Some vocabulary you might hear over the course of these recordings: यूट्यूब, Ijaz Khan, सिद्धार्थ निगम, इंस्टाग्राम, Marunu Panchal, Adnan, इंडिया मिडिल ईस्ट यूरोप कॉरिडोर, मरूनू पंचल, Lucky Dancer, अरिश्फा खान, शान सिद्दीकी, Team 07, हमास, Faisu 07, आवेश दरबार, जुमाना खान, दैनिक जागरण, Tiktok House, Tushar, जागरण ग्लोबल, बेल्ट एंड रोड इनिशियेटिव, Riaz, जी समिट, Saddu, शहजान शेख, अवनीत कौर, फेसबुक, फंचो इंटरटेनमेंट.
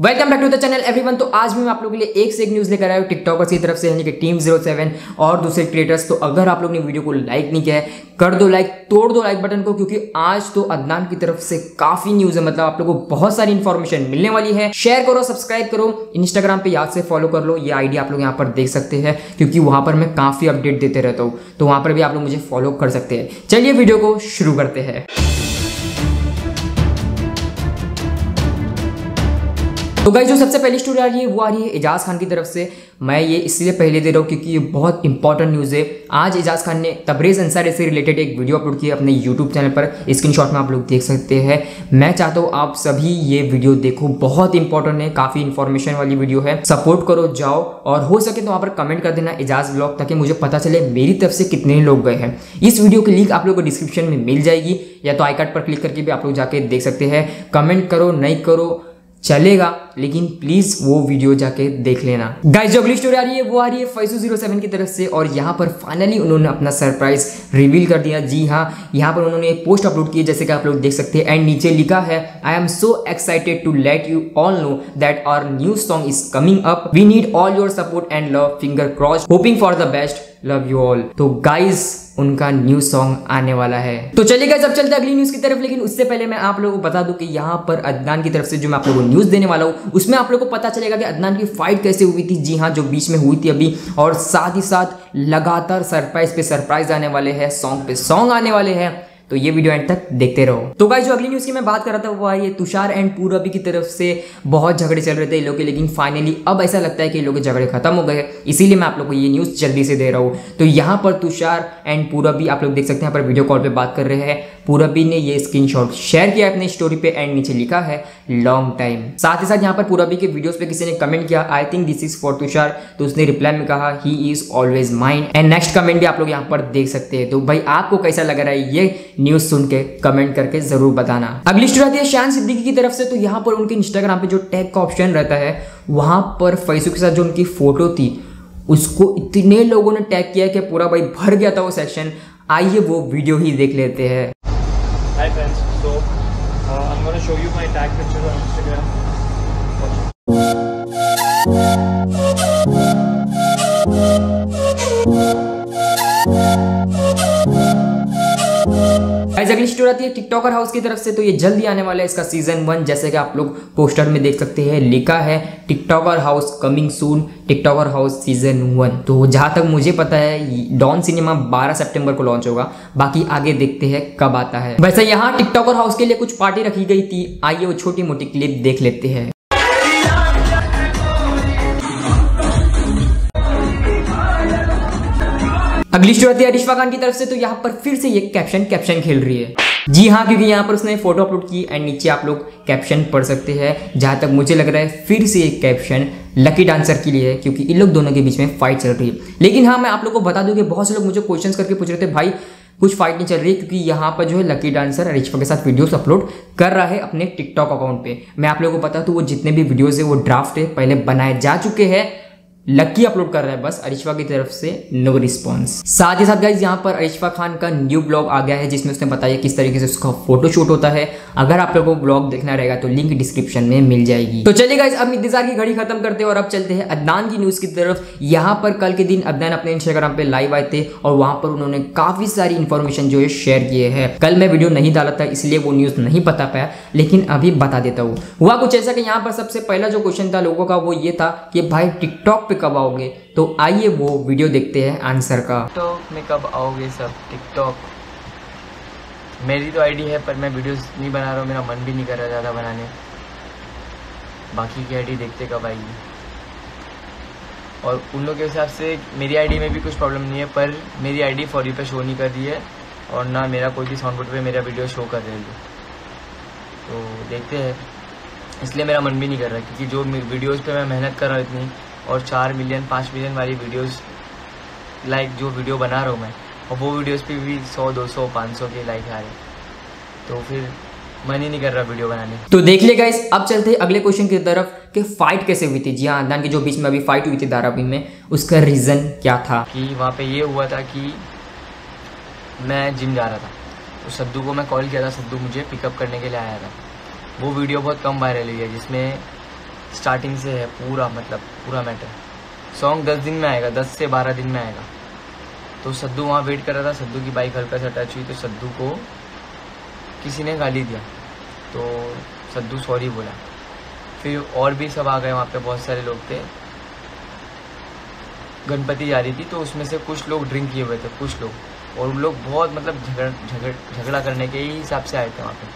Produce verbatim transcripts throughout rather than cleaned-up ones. Welcome back to the channel everyone. तो आज भी मैं आप लोगों के लिए एक से एक न्यूज़ लेकर आया हूँ टिकटॉकर्स की तरफ से, यानी कि टीम ज़ीरो सेवन और दूसरे क्रिएटर्स। तो अगर आप लोग ने वीडियो को लाइक नहीं किया है, कर दो लाइक, तोड़ दो लाइक बटन को, क्योंकि आज तो अदनान की तरफ से काफ़ी न्यूज़ है। मतलब आप लोगों को बहुत सारी इन्फॉर्मेशन मिलने वाली है। शेयर करो, सब्सक्राइब करो, इंस्टाग्राम पर याद से फॉलो कर लो। ये आईडी आप लोग यहाँ पर देख सकते हैं, क्योंकि वहाँ पर मैं काफ़ी अपडेट देते रहता हूँ, तो वहाँ पर भी आप लोग मुझे फॉलो कर सकते हैं। चलिए वीडियो को शुरू करते हैं। तो गाइस, जो सबसे पहली स्टोरी आ रही है वो आ रही है इजाज़ खान की तरफ से। मैं ये इसलिए पहले दे रहा हूँ क्योंकि ये बहुत इंपॉर्टेंट न्यूज़ है। आज इजाज़ खान ने तबरेज़ अंसारी से रिलेटेड एक वीडियो अपलोड किया अपने यूट्यूब चैनल पर, स्क्रीनशॉट में आप लोग देख सकते हैं। मैं चाहता हूँ आप सभी ये वीडियो देखो, बहुत इंपॉर्टेंट है, काफ़ी इन्फॉर्मेशन वाली वीडियो है। सपोर्ट करो, जाओ, और हो सके तो वहाँ पर कमेंट कर देना इजाज़ ब्लॉग, ताकि मुझे पता चले मेरी तरफ से कितने लोग गए हैं। इस वीडियो की लिंक आप लोग को डिस्क्रिप्शन में मिल जाएगी, या तो आई कार्ड पर क्लिक करके भी आप लोग जाके देख सकते हैं। कमेंट करो, नहीं करो चलेगा, लेकिन प्लीज वो वीडियो जाके देख लेना। गाइस, जो अगली स्टोरी आ रही है वो आ रही है फैसू ज़ीरो सेवन की तरफ से, और यहाँ पर फाइनली उन्होंने अपना सरप्राइज रिवील कर दिया। जी हाँ, यहाँ पर उन्होंने एक पोस्ट अपलोड की, जैसे कि आप लोग देख सकते हैं, एंड नीचे लिखा है I am so excited to let you all know that our new song is coming up. We need all your support and love, finger crossed, hoping for the best, love you all. तो guys, उनका new song आने वाला है। तो चलिए guys, अब चलते हैं अगली न्यूज की तरफ, लेकिन उससे पहले मैं आप लोगों को बता दूं कि यहाँ पर अदनान की तरफ से जो मैं आप लोगों को न्यूज देने वाला हूँ, उसमें आप लोगों को पता चलेगा कि अदनान की फाइट कैसे हुई थी। जी हाँ, जो बीच में हुई थी अभी, और साथ ही साथ लगातार सरप्राइज पे सरप्राइज आने वाले हैं, सॉन्ग पे सॉन्ग आने वाले हैं। तो ये वीडियो एंड तक देखते रहो। तो गाइस, जो अगली न्यूज़ की मैं बात कर रहा था वो आई है तुषार एंड पूरबी की तरफ से। बहुत झगड़े चल रहे थे ये लोग के, लेकिन फाइनली अब ऐसा लगता है कि ये लोग के झगड़े खत्म हो गए, इसीलिए मैं आप लोग को ये न्यूज़ जल्दी से दे रहा हूँ। तो यहाँ पर तुषार एंड पूरबी आप लोग देख सकते हैं, यहाँ पर वीडियो कॉल पर बात कर रहे हैं। पूरबी ने ये स्क्रीनशॉट शेयर किया अपनी स्टोरी पे, एंड नीचे लिखा है लॉन्ग टाइम। साथ ही साथ यहाँ पर पूरबी के वीडियोस पे किसी ने कमेंट किया I think this is for Tushar, तो उसने रिप्लाई में कहा he is always mine, and next comment भी आप लोग यहाँ पर देख सकते हैं। तो भाई, आपको कैसा लग रहा है ये न्यूज सुन के, कमेंट करके जरूर बताना। अगली स्टोरी आती है शान सिद्दीकी की तरफ से। तो यहाँ पर उनके इंस्टाग्राम पे जो टैग का ऑप्शन रहता है, वहां पर फैसू के साथ जो उनकी फोटो थी उसको इतने लोगों ने टैग किया कि पूरा भाई भर गया था वो सेक्शन। आइए वो वीडियो ही देख लेते हैं। Hi friends, so uh, I'm going to show you my tag picture on Instagram. Guys, अगली स्टोरी आती है टिकटॉकर हाउस की तरफ से। तो ये जल्दी आने वाला है इसका सीजन वन, जैसे कि आप लोग पोस्टर में देख सकते हैं, लिखा है TikToker house coming soon, TikToker house season one. तो जहाँ तक मुझे पता है डॉन सिनेमा बारह सितंबर को लॉन्च होगा, बाकी आगे देखते हैं कब आता है। वैसे यहाँ टिकटॉकर हाउस के लिए कुछ पार्टी रखी गई थी, आइए वो छोटी मोटी क्लिप देख लेते हैं। अगली स्टोरी है अरिश्फा खान की तरफ से। तो यहाँ पर फिर से ये कैप्शन कैप्शन खेल रही है। जी हाँ, क्योंकि यहाँ पर उसने फोटो अपलोड की, एंड नीचे आप लोग कैप्शन पढ़ सकते हैं। जहाँ तक मुझे लग रहा है फिर से ये कैप्शन लकी डांसर के लिए है, क्योंकि इन लोग दोनों के बीच में फाइट चल रही है। लेकिन हाँ, मैं आप लोग को बता दूँ कि बहुत से लोग मुझे क्वेश्चन करके पूछ रहे थे भाई कुछ फाइट नहीं चल रही है, क्योंकि यहाँ पर जो है लकी डांसर अरिश्फा के साथ वीडियोस अपलोड कर रहा है अपने टिकटॉक अकाउंट पे। मैं आप लोगों को बता दूँ वो जितने भी वीडियोज़ है वो ड्राफ्ट है, पहले बनाए जा चुके हैं, लकी अपलोड कर रहा है, बस अरिश्फा की तरफ से नो रिस्पॉन्स। साथ ही साथ गाइज, यहाँ पर अरिश्फा खान का न्यू ब्लॉग आ गया है, जिसमें उसने बताया किस तरीके से उसका फोटोशूट होता है। अगर आप लोगों को ब्लॉग देखना रहेगा तो लिंक डिस्क्रिप्शन में मिल जाएगी। तो चलिए गाइज, अब इंतजार की घड़ी खत्म करते हैं और अब चलते हैं अदनान की न्यूज़ की तरफ। यहाँ पर कल के दिन अदनान अपने इंस्टाग्राम पर लाइव आए थे, और वहाँ पर उन्होंने काफ़ी सारी इन्फॉर्मेशन जो है शेयर किए हैं। कल मैं वीडियो नहीं डाला था, इसलिए वो न्यूज़ नहीं बता पाया, लेकिन अभी बता देता हूँ। हुआ कुछ ऐसा कि यहाँ पर सबसे पहला जो क्वेश्चन था लोगों का वो ये था कि भाई टिकटॉक कब आओगे। तो आइए वो वीडियो देखते हैं आंसर का। टिकटॉक में कब आओगे सब? टिकटॉक मेरी तो आईडी है, पर मैं वीडियोस नहीं बना रहा हूँ, मेरा मन भी नहीं कर रहा ज़्यादा बनाने। बाकी की आईडी देखते कब आएगी, और उन लोगों के हिसाब से मेरी आईडी में भी कुछ प्रॉब्लम नहीं है, पर मेरी आईडी फॉर यू पे शो नहीं कर रही है, और ना मेरा कोई भी साउंडबोर्ड पे मेरा वीडियो शो कर रही है। तो देखते हैं, इसलिए मेरा मन भी नहीं कर रहा, क्योंकि जो वीडियोज़ पर मैं मेहनत कर रहा हूँ इतनी, और चार मिलियन पाँच मिलियन वाली वीडियोस लाइक जो वीडियो बना रहा हूँ मैं, और वो वीडियोस पे भी सौ दो सौ पाँच सौ के लाइक आ रहे, तो फिर मन ही नहीं कर रहा वीडियो बनाने। तो देख ले गाइस, अब चलते हैं अगले क्वेश्चन की तरफ कि फाइट कैसे हुई थी। जी हाँ, अदनान के जो बीच में अभी फाइट हुई थी धारावी में, उसका रीज़न क्या था? कि वहाँ पर ये हुआ था कि मैं जिम जा रहा था, तो सद्दू को मैं कॉल किया था, सद्दू मुझे पिकअप करने के लिए आया था। वो वीडियो बहुत कम वायरल हुई है, जिसमें स्टार्टिंग से है पूरा, मतलब पूरा मैटर। सॉन्ग दस दिन में आएगा, दस से बारह दिन में आएगा। तो सद्दू वहाँ वेट कर रहा था, सद्दू की बाइक हल्का सा टच हुई तो सद्दू को किसी ने गाली दिया, तो सद्दू सॉरी बोला। फिर और भी सब आ गए वहाँ पे, बहुत सारे लोग थे। गणपति जा रही थी तो उसमें से कुछ लोग ड्रिंक किए हुए थे, कुछ लोग, और उन लोग बहुत मतलब झगड़ झगड़ झगड़ा करने के ही हिसाब से आए थे वहाँ पे।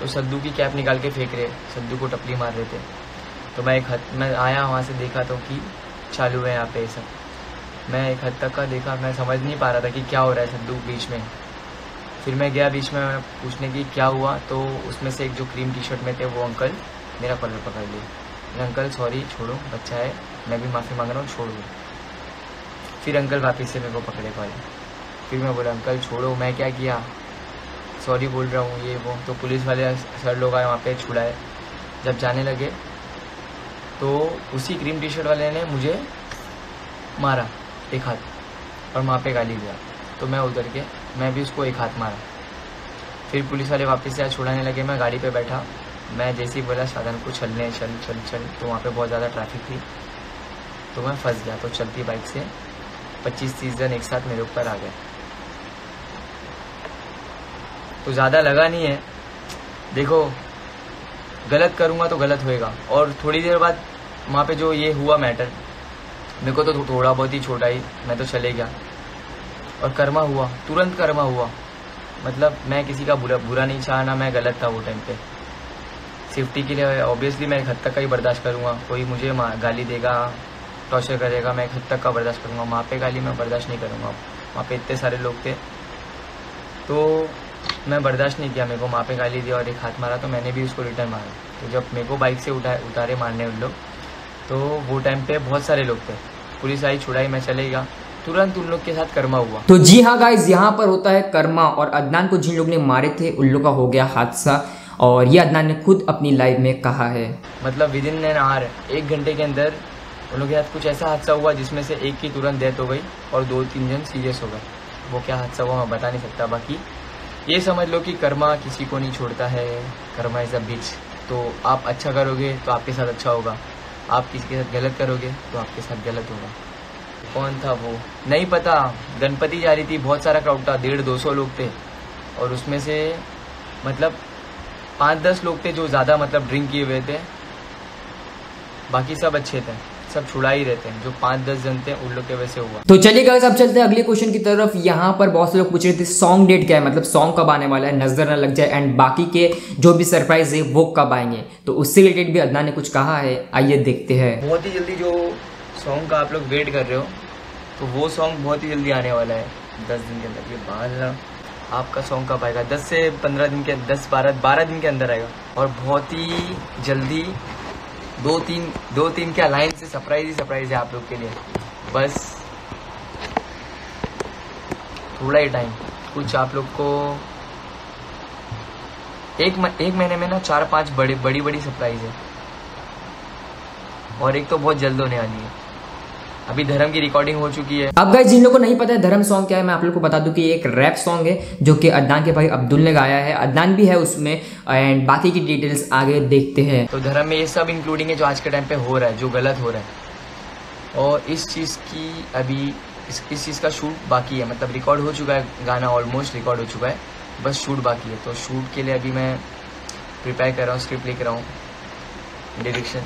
तो सद्दू की कैप निकाल के फेंक रहे, सद्दू को टपली मार रहे थे। तो मैं एक हद मैं आया वहाँ से, देखा तो कि चालू है यहाँ पे ये सब। मैं एक हद तक का देखा, मैं समझ नहीं पा रहा था कि क्या हो रहा है सद्दू बीच में। फिर मैं गया बीच में, मैं पूछने की क्या हुआ, तो उसमें से एक जो क्रीम टी शर्ट में थे वो अंकल मेरा कॉलर पकड़ लिए। मेरा अंकल सॉरी छोड़ो, बच्चा है, मैं भी माफ़ी मांग रहा हूँ, छोड़ दो। फिर अंकल वापस से मेरे को पकड़े पाए। फिर मैं बोला अंकल छोड़ो, मैं क्या किया, सॉरी बोल रहा हूँ ये वो। तो पुलिस वाले सर लोग आए वहाँ पे, छुड़ाए। जब जाने लगे तो उसी क्रीम टी शर्ट वाले ने मुझे मारा एक हाथ और वहाँ पे गाली दिया। तो मैं उतर के मैं भी उसको एक हाथ मारा। फिर पुलिस वाले वापस से छुड़ाने लगे। मैं गाड़ी पे बैठा, मैं जैसे ही बोला साधन को चलने चल चल चल, तो वहाँ पे बहुत ज़्यादा ट्रैफिक थी, तो मैं फंस गया। तो चलती बाइक से पच्चीस तीस जन एक साथ मेरे ऊपर आ गए। तो ज़्यादा लगा नहीं है, देखो गलत करूँगा तो गलत होएगा। और थोड़ी देर बाद वहाँ पे जो ये हुआ मैटर, मेरे को तो थोड़ा बहुत ही छोटा ही, मैं तो चले गया। और कर्मा हुआ, तुरंत कर्मा हुआ, मतलब मैं किसी का बुरा बुरा नहीं चाहना, मैं गलत था वो टाइम पे। सेफ्टी के लिए ऑब्वियसली मैं एक हद तक का ही बर्दाश्त करूँगा। कोई मुझे गाली देगा, टॉर्चर करेगा, मैं एक हद तक का बर्दाश्त करूँगा। वहाँ पे गाली मैं बर्दाश्त नहीं करूँगा। वहाँ पे इतने सारे लोग थे तो मैं बर्दाश्त नहीं किया। मेरे को वहाँ पे गाली दिया और एक हाथ मारा, तो मैंने भी उसको रिटर्न मारा। तो जब मेरे को बाइक से उठा उतारे मारने उन लोग, तो वो टाइम पे बहुत सारे लोग थे। पुलिस आई, छुड़ाई, मैं चलेगा। तुरंत उन लोग के साथ कर्मा हुआ। तो जी हाँ गाइज, यहाँ पर होता है कर्मा। और अदनान को जिन लोग ने मारे थे उन लोग का हो गया हादसा, और ये अदनान ने खुद अपनी लाइफ में कहा है। मतलब विद इन एन आवर, एक घंटे के अंदर उन लोग के साथ कुछ ऐसा हादसा हुआ जिसमें से एक की तुरंत डेथ हो गई और दो तीन जन सीरियस हो गए। वो क्या हादसा हुआ मैं बता नहीं सकता। बाकी ये समझ लो कि कर्मा किसी को नहीं छोड़ता है। कर्मा इज अ बीच, तो आप अच्छा करोगे तो आपके साथ अच्छा होगा, आप किसी के साथ गलत करोगे तो आपके साथ गलत होगा। कौन था वो नहीं पता। गणपति जा रही थी, बहुत सारा क्राउड था, डेढ़ दो सौ लोग थे। और उसमें से मतलब पाँच दस लोग थे जो ज़्यादा मतलब ड्रिंक किए हुए थे, बाकी सब अच्छे थे, सब छुड़ा ही रहते हैं। जो पांच दस जन थे उन लोग के वैसे हुआ। तो चलिए गाइस अब चलते हैं अगले क्वेश्चन की तरफ। यहाँ पर बहुत से लोग पूछ रहे थे सॉन्ग डेट क्या है, मतलब सॉन्ग कब आने वाला है, नजर ना लग जाए, एंड बाकी के जो भी सरप्राइज है वो कब आएंगे। तो उससे रिलेटेड भी अदनान ने कुछ कहा है, आइए देखते हैं। बहुत ही जल्दी जो सॉन्ग का आप लोग वेट कर रहे हो, तो वो सॉन्ग बहुत ही जल्दी आने वाला है, दस दिन के अंदर। ये बारह आपका सॉन्ग कब आएगा, दस से पंद्रह दिन के, दस बारह बारह दिन के अंदर आएगा। और बहुत ही जल्दी दो तीन दो तीन क्या लाइन से सरप्राइज ही सरप्राइज है आप लोग के लिए। बस थोड़ा ही टाइम, कुछ आप लोग को एक म, एक महीने में ना चार पांच बड़े बड़ी बड़ी सरप्राइज है, और एक तो बहुत जल्द होने वाली है। अभी धर्म की रिकॉर्डिंग हो चुकी है। अब गाइस जिन लोगों को नहीं पता है धर्म सॉन्ग क्या है, मैं आप लोग को बता दूं कि एक रैप सॉन्ग है जो कि अदनान के भाई अब्दुल ने गाया है। अदनान भी है उसमें, एंड बाकी की डिटेल्स आगे देखते हैं। तो धर्म में ये सब इंक्लूडिंग है जो आज के टाइम पे हो रहा है, जो गलत हो रहा है। और इस चीज़ की अभी इस, इस चीज़ का शूट बाकी है, मतलब रिकॉर्ड हो चुका है गाना, ऑलमोस्ट रिकॉर्ड हो चुका है, बस शूट बाकी है। तो शूट के लिए अभी मैं प्रिपेयर कर रहा हूँ, स्क्रिप्ट लिख रहा हूँ, डायरेक्शन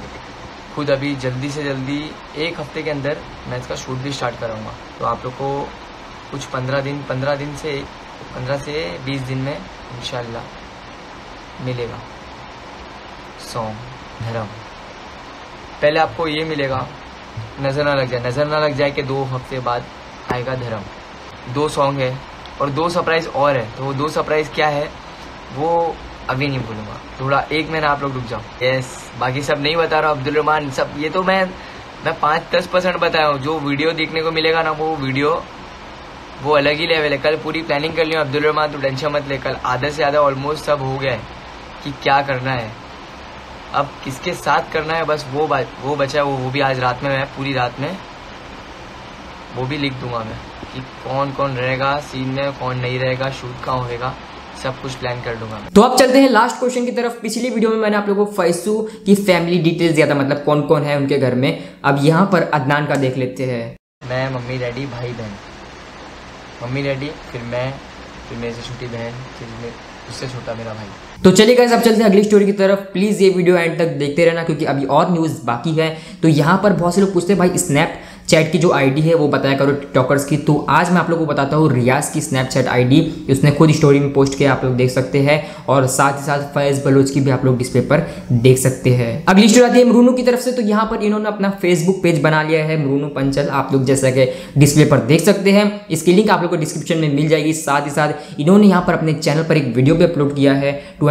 खुद। अभी जल्दी से जल्दी एक हफ्ते के अंदर मैं इसका शूट भी स्टार्ट कराऊंगा। तो आप लोग को कुछ पंद्रह दिन पंद्रह दिन से पंद्रह से बीस दिन में इंशाल्लाह मिलेगा सॉन्ग धर्म। पहले आपको ये मिलेगा नज़र ना लग जाए, नज़र ना लग जाए कि दो हफ्ते बाद आएगा धर्म। दो सॉन्ग है और दो सरप्राइज और है। तो दो सरप्राइज क्या है वो अभी नहीं बोलूँगा, थोड़ा एक महीना आप लोग रुक जाओ। यस, बाकी सब नहीं बता रहा अब्दुल रहमान सब, ये तो मैं मैं पाँच दस परसेंट बताया हूँ। जो वीडियो देखने को मिलेगा ना वो वीडियो वो अलग ही लेवल है। कल पूरी प्लानिंग कर ली हूँ अब्दुल रहमान, तो टेंशन मत ले। कल आधे से ज़्यादा ऑलमोस्ट सब हो गया है कि क्या करना है, अब किसके साथ करना है, बस वो बात वो बचा वो वो भी आज रात में मैं पूरी रात में वो भी लिख दूंगा मैं कि कौन कौन रहेगा सीन में, कौन नहीं रहेगा, शूट कहाँ होगा, सब कुछ प्लान कर लूंगा। तो अब चलते हैं लास्ट क्वेश्चन की तरफ। पिछली वीडियो में मैंने आप लोगों को फैसू की फैमिली डिटेल्स दिया था, मतलब कौन कौन है उनके घर में। अब यहाँ पर अदनान का देख लेते हैं। मैं, मम्मी, डैडी, भाई बहन, मम्मी डैडी, फिर मैं, फिर मेरे से छोटी बहन, फिर उससे छोटा मेरा भाई। तो चलिए गाइस अब चलते हैं अगली स्टोरी की तरफ। प्लीज़ ये वीडियो एंड तक देखते रहना क्योंकि अभी और न्यूज़ बाकी है। तो यहाँ पर बहुत से लोग पूछते हैं भाई स्नैपचैट की जो आईडी है वो बताया करो टिकटॉकर्स की। तो आज मैं आप लोगों को बताता हूँ रियाज की स्नैपचैट आईडी, उसने खुद स्टोरी में पोस्ट किया, आप लोग देख सकते हैं। और साथ ही साथ फैज़ बलोच की भी आप लोग डिस्प्ले पर देख सकते हैं। अगली स्टोरी आती है मरूनू की तरफ से। तो यहाँ पर इन्होंने अपना फेसबुक पेज बना लिया है मरूनू पंचल, आप लोग जैसा कि डिस्प्ले पर देख सकते हैं। इसकी लिंक आप लोग को डिस्क्रिप्शन में मिल जाएगी। साथ ही साथ इन्होंने यहाँ पर अपने चैनल पर एक वीडियो भी अपलोड किया है पच्चीस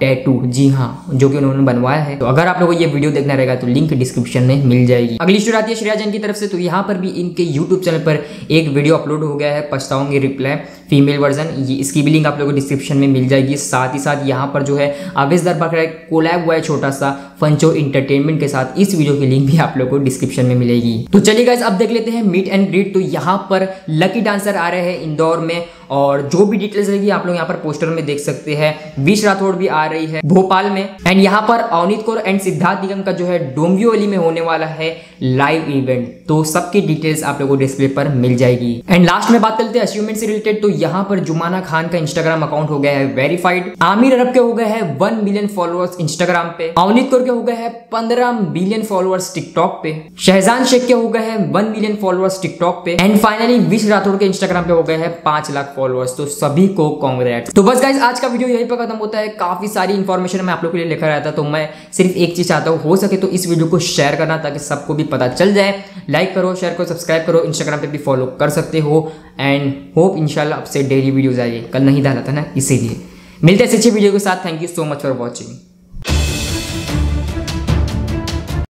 टैटू, जी हाँ, जो कि उन्होंने बनवाया है। तो अगर आप लोगों को ये वीडियो देखना रहेगा तो लिंक डिस्क्रिप्शन में मिल जाएगी। अगली स्टोरी आती है श्रीराजन की तरफ से। तो यहाँ पर भी इनके यूट्यूब चैनल पर एक वीडियो अपलोड हो गया है पछताऊंगी रिप्लाई फीमेल वर्जन, ये इसकी भी लिंक आप लोगों को डिस्क्रिप्शन में मिल जाएगी। साथ ही साथ यहाँ पर जो है आवेश दरबार का कोलैब हुआ है छोटा सा फंचो इंटरटेनमेंट के साथ, इस वीडियो की लिंक भी आप लोगों को डिस्क्रिप्शन में मिलेगी। तो चलिए गाइस अब देख लेते हैं मीट एंड ग्रीट। तो यहाँ पर लकी डांसर आ रहे हैं इंदौर में और जो भी डिटेल्स रहेगी आप लोग यहाँ पर पोस्टर में देख सकते हैं। बीस राठौड़ भी आ रही है भोपाल में। एंड यहाँ पर अवनीत कौर एंड सिद्धार्थ निगम का जो है डोंबिवली में होने वाला है लाइव इवेंट। तो सबकी डिटेल्स आप लोगों को डिस्प्ले पर मिल जाएगी। एंड लास्ट में बात करते हैं अचीवमेंट से रिलेटेड। तो यहाँ पर जुमाना खान का इंस्टाग्राम अकाउंट हो गया है वेरीफाइड। आमिर अरब के हो गए हैं वन मिलियन फॉलोअर्स इंस्टाग्राम पे। अवनीत कौर के हो गए हैं पंद्रह मिलियन फॉलोअर्स टिकटॉक पे। शहजान शेख के हो गए हैं वन मिलियन फॉलोअर्स टिकटॉक पे। एंड फाइनली बीस राठौड़ के इंस्टाग्राम पे हो गए हैं पांच लाख फॉलोअर्स। तो सभी को कांग्रेट्स। तो बस गाइस आज का वीडियो यहीं पर खत्म होता है। काफी सारी इंफॉर्मेशन मैं आप लोग के लिए लेकर आया था। तो मैं सिर्फ एक चीज चाहता हूँ, हो सके तो इस वीडियो को शेयर करना ताकि सबको भी पता चल जाए। लाइक करो, शेयर करो, सब्सक्राइब करो, इंस्टाग्राम पे भी फॉलो कर सकते हो। एंड होप इंशाल्लाह आपसे डेली वीडियोज आइए, कल नहीं डाला था ना इसीलिए। मिलते हैं अच्छे वीडियो के साथ। Thank you so much for watching.